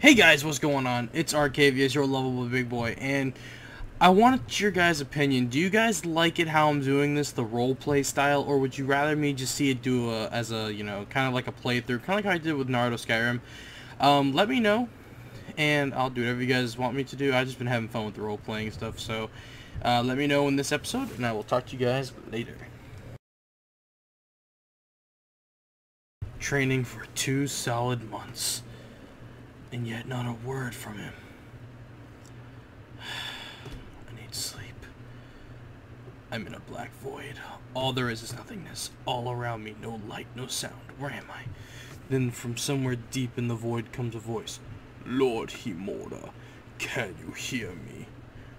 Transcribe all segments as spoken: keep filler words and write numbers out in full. Hey guys, what's going on? It's Arcaviouse, your lovable big boy, and I want your guys' opinion. Do you guys like it how I'm doing this, the roleplay style, or would you rather me just see it do a, as a, you know, kind of like a playthrough, kind of like how I did with Naruto Skyrim? Um, let me know, and I'll do whatever you guys want me to do. I've just been having fun with the roleplaying and stuff, so uh, let me know in this episode, and I will talk to you guys later. Training for two solid months. And yet not a word from him. I need sleep. I'm in a black void. All there is is nothingness. All around me, no light, no sound. Where am I? Then from somewhere deep in the void comes a voice. Lord Himura, can you hear me?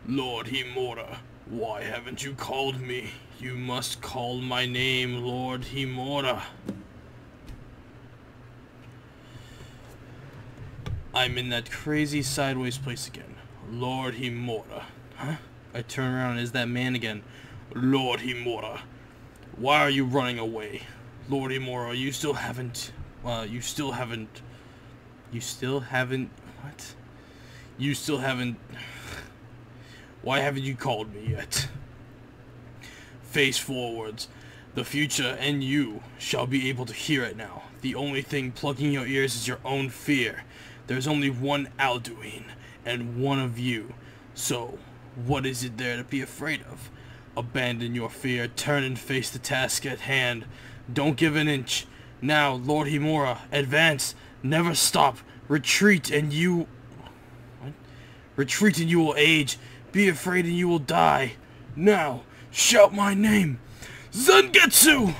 Lord Himura, why haven't you called me? You must call my name, Lord Himura. I'm in that crazy sideways place again. Lord Himura. Huh? I turn around and is that man again. Lord Himura. Why are you running away? Lord Himura, you still haven't... Uh, you still haven't... You still haven't... What? You still haven't... Why haven't you called me yet? Face forwards. The future and you shall be able to hear it now. The only thing plugging your ears is your own fear. There's only one Alduin, and one of you. So, what is it there to be afraid of? Abandon your fear, turn and face the task at hand. Don't give an inch. Now, Lord Himura, advance, never stop, retreat and you... What? Retreat and you will age, be afraid and you will die. Now, shout my name, Zangetsu!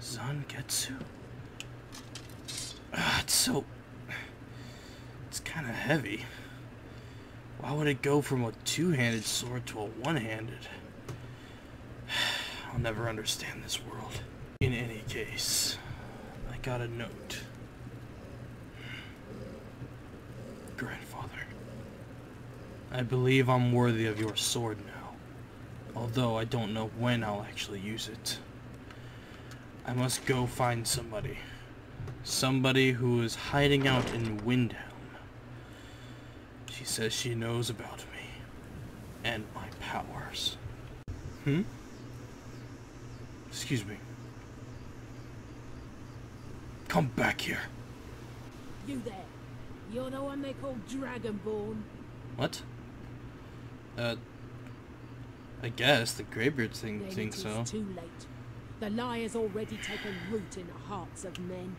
Zangetsu? Ah, it's so... It's kind of heavy. Why would it go from a two-handed sword to a one-handed? I'll never understand this world. In any case, I got a note. Grandfather, I believe I'm worthy of your sword now, although I don't know when I'll actually use it. I must go find somebody. Somebody who is hiding out in Windhelm. She says she knows about me. And my powers. Hmm? Excuse me. Come back here. You there. You're the one they call Dragonborn. What? Uh... I guess the Greybeard thing then thinks so. It's too late. The lie has already taken root in the hearts of men.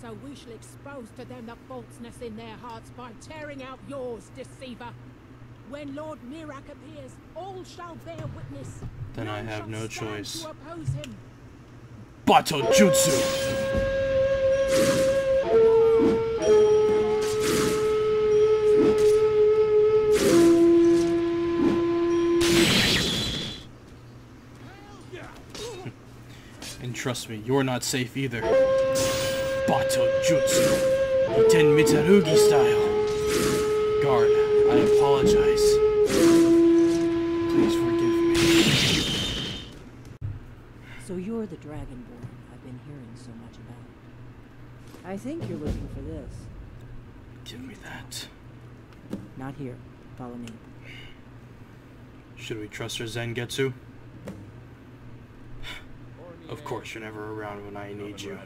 So we shall expose to them the falseness in their hearts by tearing out yours, deceiver. When Lord Miraak appears, all shall bear witness. Then None I have no choice. Bato-jutsu! Trust me, you're not safe either. Bato-jutsu. Ten Mitarugi style. Guard, I apologize. Please forgive me. So you're the Dragonborn I've been hearing so much about. I think you're looking for this. Give me that. Not here. Follow me. Should we trust her, Zangetsu? Of course, you're never around when I need you.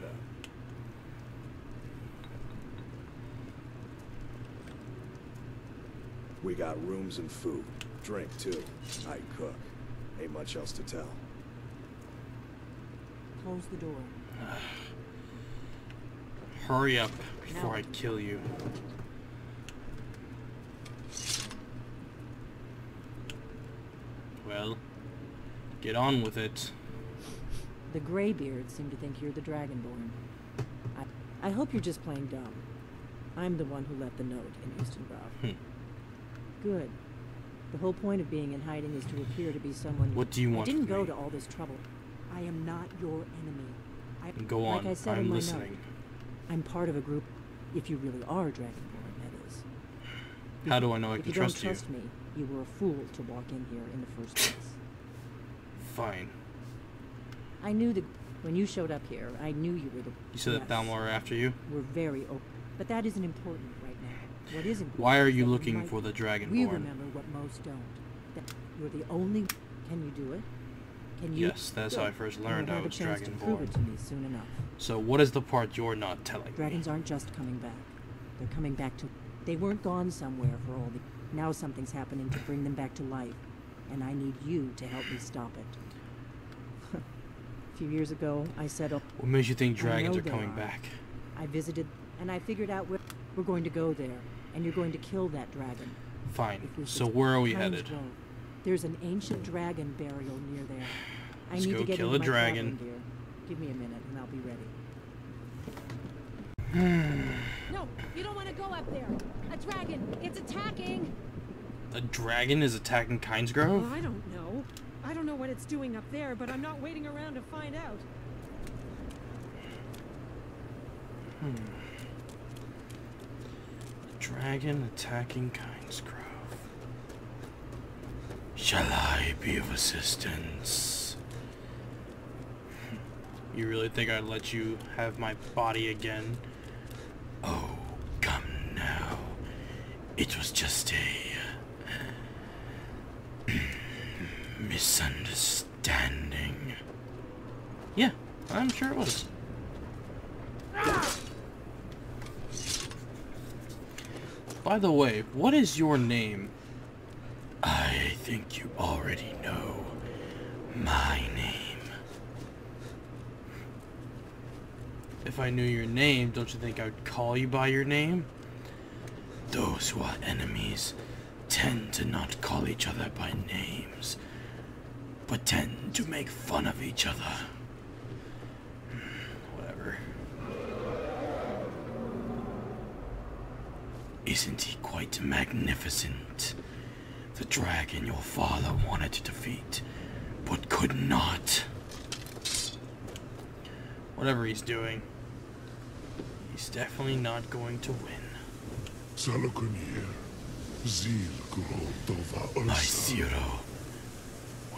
We got rooms and food. Drink, too. I cook. Ain't much else to tell. Close the door. Hurry up before I kill you. Well, get on with it. The Greybeard seem to think you're the Dragonborn. I, I hope you're just playing dumb. I'm the one who left the note in Ustengrav. Hmm. Good. The whole point of being in hiding is to appear to be someone. What do you want? I didn't go me? to all this trouble. I am not your enemy. I, go on. Like I said I'm in my listening. Note, I'm part of a group. If you really are Dragonborn, that is. How if, do I know I if can you trust don't you? Trust me. You were a fool to walk in here in the first place. fine. I knew that when you showed up here, I knew you were the... You said yes. that Thalmor are after you? We're very open. But that isn't important right now. What is important... Why are you looking for the Dragonborn? We remember what most don't. That you're the only... Can you do it? Can you... Yes, that's how I first learned I was Dragonborn. To prove it to me soon enough. So what is the part you're not telling Dragons me? Aren't just coming back. They're coming back to... They weren't gone somewhere for all the... Now something's happening to bring them back to life. And I need you to help me stop it. A few years ago, I said... Oh, what makes you think dragons are coming are. back? I visited, and I figured out where we're going to go there. And you're going to kill that dragon. Fine. So where are we headed? Road. There's an ancient dragon burial near there. I Let's need go to get kill a dragon. Deer. Give me a minute, and I'll be ready. No, you don't want to go up there. A dragon. It's attacking. A dragon is attacking Kynesgrove? Well, I don't know. I don't know what it's doing up there, but I'm not waiting around to find out. Hmm. A dragon attacking Kynesgrove. Shall I be of assistance? You really think I'd let you have my body again? Oh, come now. It was just a... misunderstanding. Yeah, I'm sure it was. Ah! By the way, what is your name? I think you already know my name. If I knew your name, don't you think I would call you by your name? Those who are enemies tend to not call each other by names, but tend to make fun of each other. Whatever. Isn't he quite magnificent? The dragon your father wanted to defeat, but could not. Whatever he's doing, he's definitely not going to win. Salukunier. My zero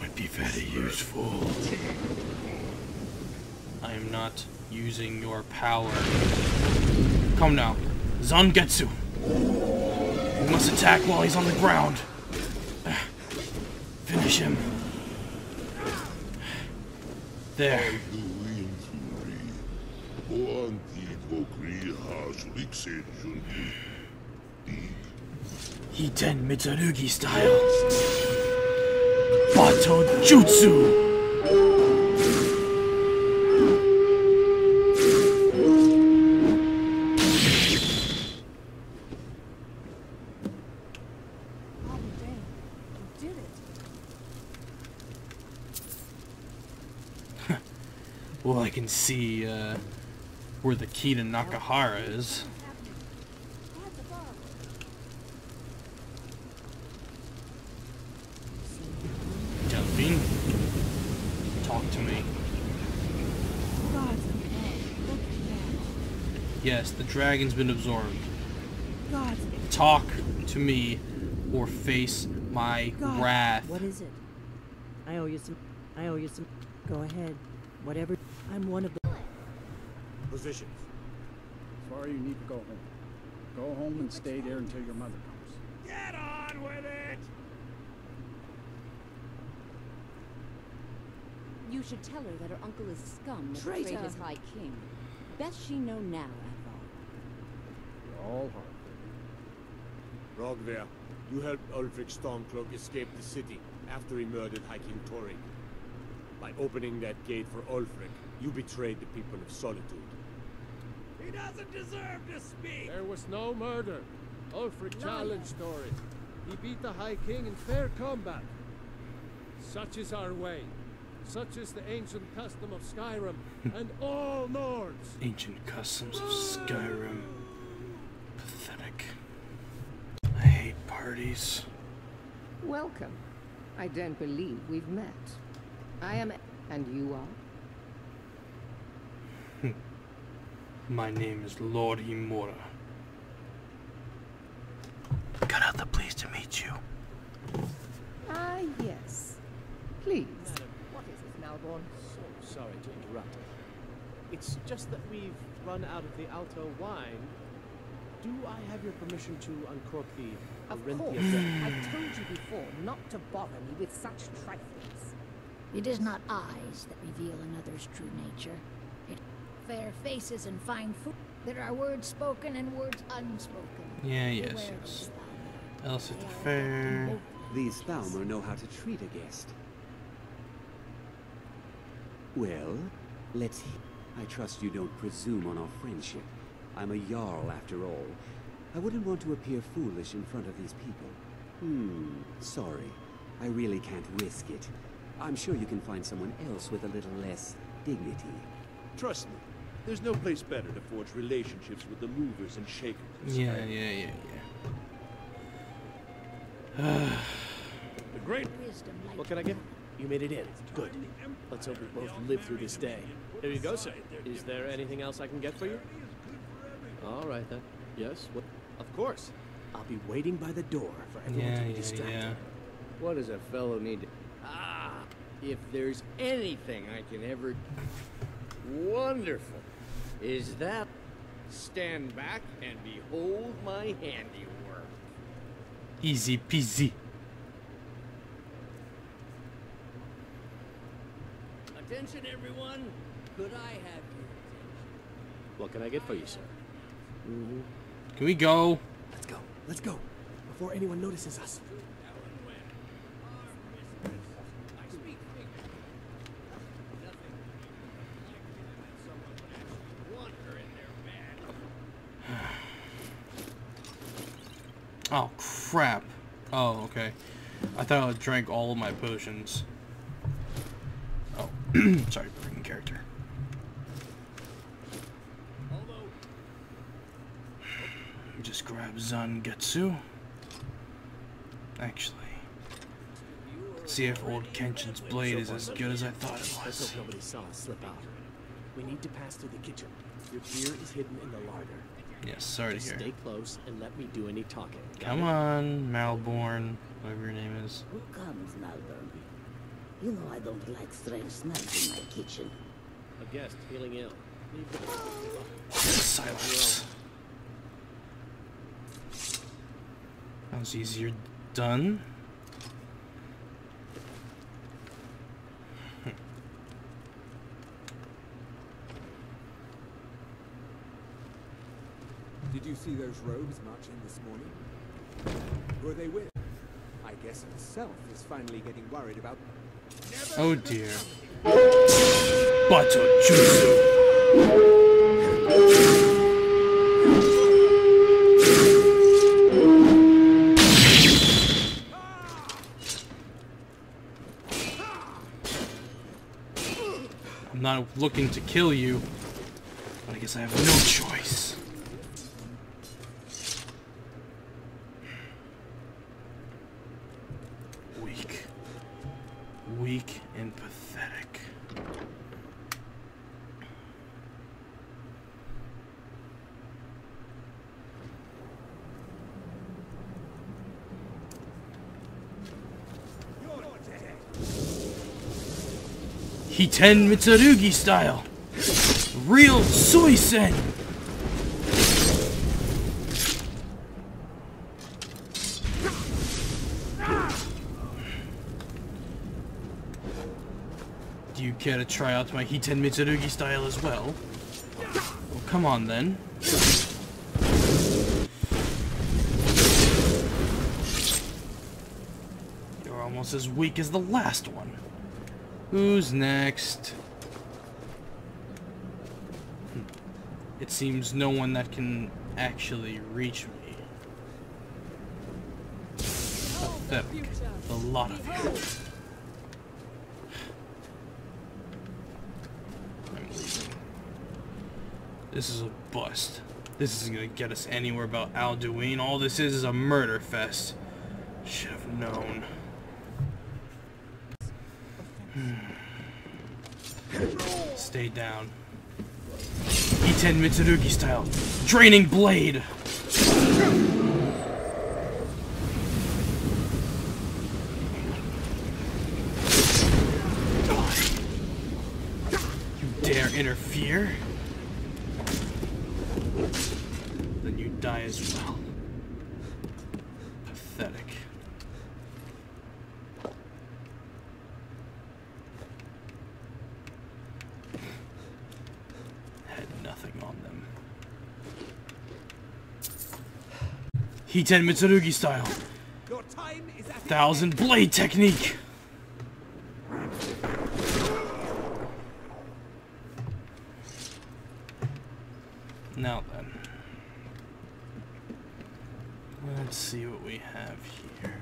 would be very useful. I am not using your power. Come now. Zangetsu! You must attack while he's on the ground. Finish him. There. Hiten Mitsurugi style. Bato-jutsu! Oh, dang. You did it. Well, I can see uh, where the key to Nakahara is. Yes, the dragon's been absorbed. God. Talk to me or face my God. wrath. What is it? I owe you some. I owe you some. Go ahead. Whatever. I'm one of the... Positions. As far as you need to go home. Go home and stay there until your mother comes. Get on with it! You should tell her that her uncle is scum that betrayed his high king. Best she know now. All hard. Rogver, you helped Ulfric Stormcloak escape the city after he murdered High King Tori. By opening that gate for Ulfric, you betrayed the people of Solitude. He doesn't deserve to speak! There was no murder. Ulfric challenged Tori. He beat the High King in fair combat. Such is our way. Such is the ancient custom of Skyrim and all Nords. Ancient customs of Skyrim. Pathetic. I hate parties. Welcome. I don't believe we've met. I am... and you are? My name is Lord Himura. Cut out the pleased to meet you. Ah, yes. Please. parties as Malborn. So sorry to interrupt. It's just that we've run out of the Alto wine. Do I have your permission to uncork the Of course. I told you before not to bother me with such trifles. It is not eyes that reveal another's true nature. It fair faces and fine food. There are words spoken and words unspoken. Yeah, yes, Beware yes. Else it's fair. These Thalmor know how to treat a guest. Well, let's hear. I trust you don't presume on our friendship. I'm a Jarl, after all. I wouldn't want to appear foolish in front of these people. Hmm, sorry. I really can't risk it. I'm sure you can find someone else with a little less dignity. Trust me, there's no place better to forge relationships with the movers and shakers. Yeah, yeah, yeah, yeah. The great wisdom. What can I give? You made it in. Good. Let's hope we both live through this day. There you go, sir. Is there anything else I can get for you? All right, then. Yes? What? Of course. I'll be waiting by the door for everyone yeah, to be yeah, distracted. Yeah. What does a fellow need to... Ah! If there's anything I can ever... Wonderful. Is that... Stand back and behold my handiwork. Easy peasy. Attention, everyone. Could I have your attention? What can I get for you, sir? Mm-hmm. Can we go? Let's go. Let's go. Before anyone notices us. Oh, crap. Oh, okay. I thought I drank all of my potions. Oh, sorry, breaking character. Just grab Zangetsu. Actually, let's see if old Kenshin's blade is as good as I thought it was. Nobody saw us slip out. We need to pass through the kitchen. Your beer is hidden in the larder. Yes, sorry to hear. Stay close and let me do any talking. Come on, Malborn, whatever your name is. Who comes, Malburly? You know I don't like strange smells in my kitchen. A guest feeling ill. Silence. Sounds easier done. Did you see those robes marching this morning? Were they with? I guess himself is finally getting worried about. Never oh dear. Bato-jutsu. Not looking to kill you, but I guess I have no choice. Weak. Weak and pathetic. Hiten Mitsurugi style! Real soy sen! Do you care to try out my Hiten Mitsurugi style as well? Well, come on then. You're almost as weak as the last one. Who's next? It seems no one that can actually reach me. Pathetic. A lot of you. I'm leaving. This is a bust. This isn't gonna get us anywhere about Alduin. All this is is a murder fest. Should have known. Stay down. Hiten Mitsurugi style. Draining blade! dare interfere, then you die as well. Pathetic. Had nothing on them. Hiten Mitsurugi style. Your time is at Thousand Blade technique. Now then, let's see what we have here.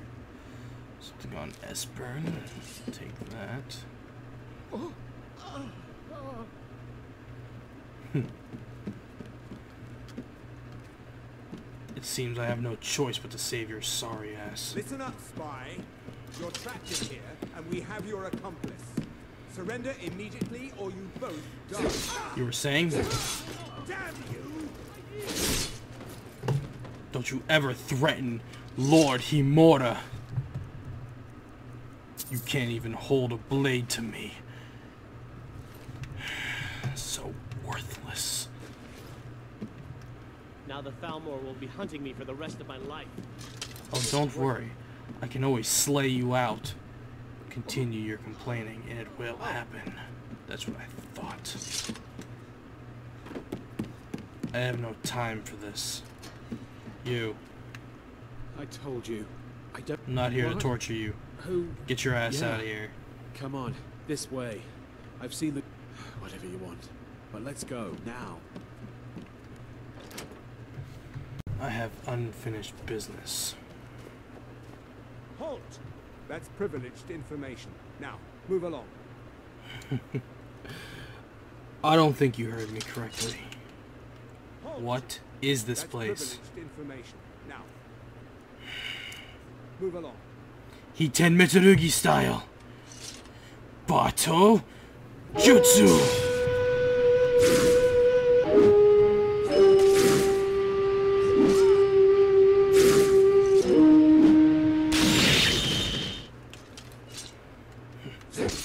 Something on Esbern. Take that. Hm. It seems I have no choice but to save your sorry ass. Listen up, spy. You're trapped in here, and we have your accomplice. Surrender immediately, or you both die. You were saying? Damn you. Don't you ever threaten Lord Himura. You can't even hold a blade to me. So worthless. Now the Thalmor will be hunting me for the rest of my life. Oh, don't worry. I can always slay you out. Continue your complaining and it will happen. That's what I thought. I have no time for this. You. I told you. I don't. I'm not here what? to torture you. Who? Get your ass yeah. out of here. Come on, this way. I've seen the. Whatever you want, but let's go now. I have unfinished business. Halt! That's privileged information. Now, move along. I don't think you heard me correctly. What is this place? Now. Move along. Hiten Mitsurugi style. Bato-jutsu.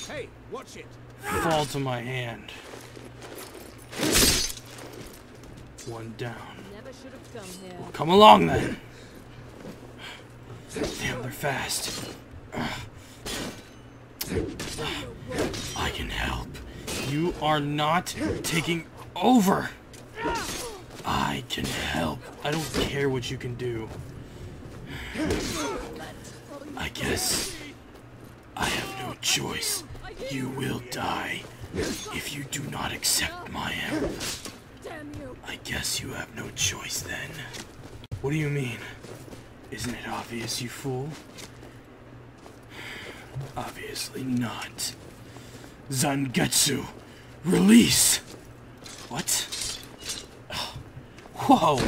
Hey, watch it. Fall to my hand. One down. Never should have come here. Well, come along then. Damn, they're fast. I can help. You are not taking over. I can help. I don't care what you can do. I guess I have no choice. You will die if you do not accept my help. I guess you have no choice then. What do you mean? Isn't it obvious, you fool? Obviously not. Zangetsu, release! What? Oh. Whoa!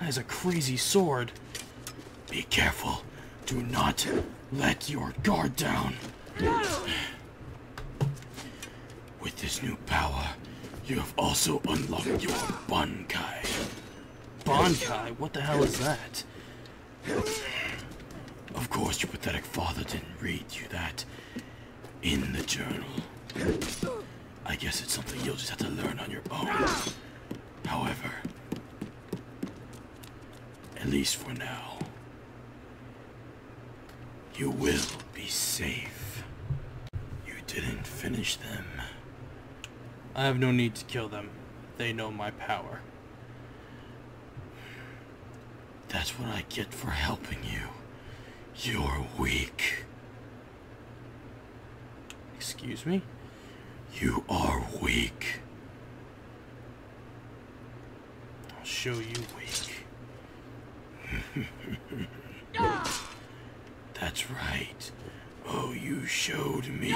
That is a crazy sword. Be careful. Do not let your guard down. With this new power, you have also unlocked your Bankai. Bankai? What the hell is that? Of course your pathetic father didn't read you that in the journal. I guess it's something you'll just have to learn on your own. However, at least for now, you will be safe. You didn't finish them. I have no need to kill them. They know my power. That's what I get for helping you. You're weak. Excuse me? You are weak. I'll show you weak. That's right. Oh, you showed me.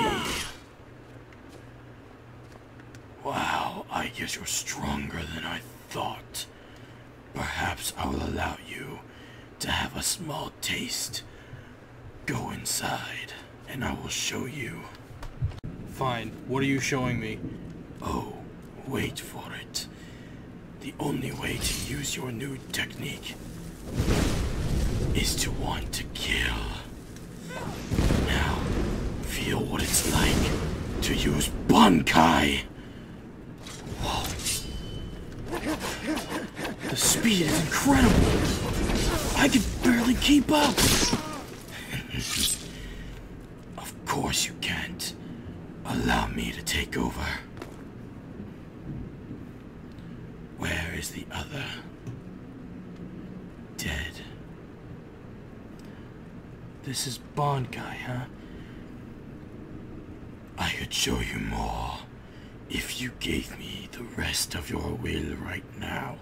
Wow, I guess you're stronger than I thought. Perhaps I will allow you to have a small taste. Go inside, and I will show you. Fine, what are you showing me? Oh, wait for it. The only way to use your new technique is to want to kill. Now, feel what it's like to use Bankai. speed is incredible. I can barely keep up. Of course you can't. Allow me to take over. Where is the other? Dead. This is Bankai, huh? I could show you more. If you gave me the rest of your will right now.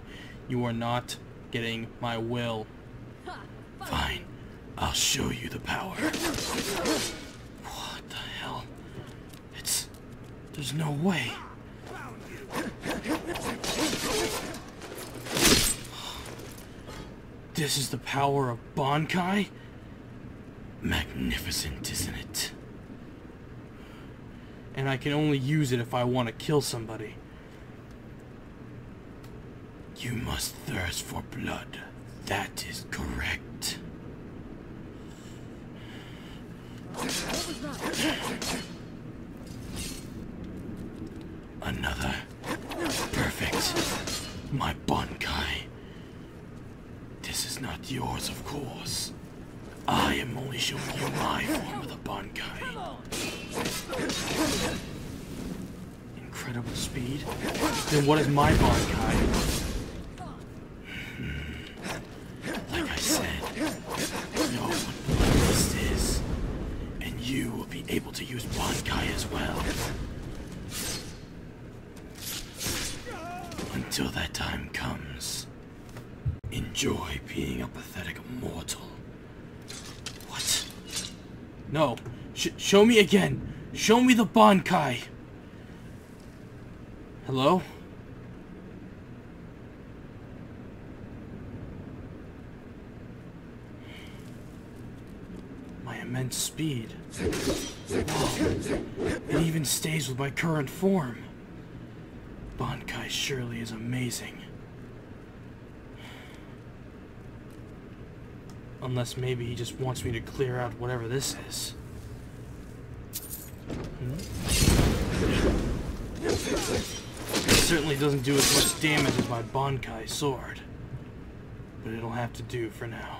You are not getting my will. Fine. I'll show you the power. What the hell? It's... There's no way. This is the power of Bankai? Magnificent, isn't it? And I can only use it if I want to kill somebody. You must thirst for blood. That is correct. Another. Perfect. My Bankai. This is not yours, of course. I am only showing you my form of the Bankai. Incredible speed? Then what is my Bankai? Like I said, no one knows this is. And you will be able to use Bankai as well. Until that time comes, enjoy being a pathetic mortal. No. Sh show me again. Show me the Bankai. Hello? My immense speed. Whoa. It even stays with my current form. Bankai surely is amazing. Unless maybe he just wants me to clear out whatever this is. Hmm? It certainly doesn't do as much damage as my Bankai sword. But it'll have to do for now.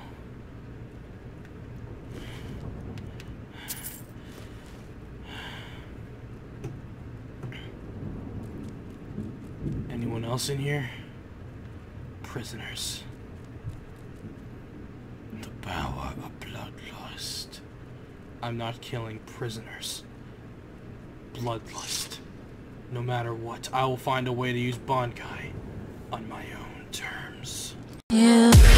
Anyone else in here? Prisoners. Power of bloodlust. I'm not killing prisoners. Bloodlust. No matter what, I will find a way to use Bankai on my own terms. Yeah.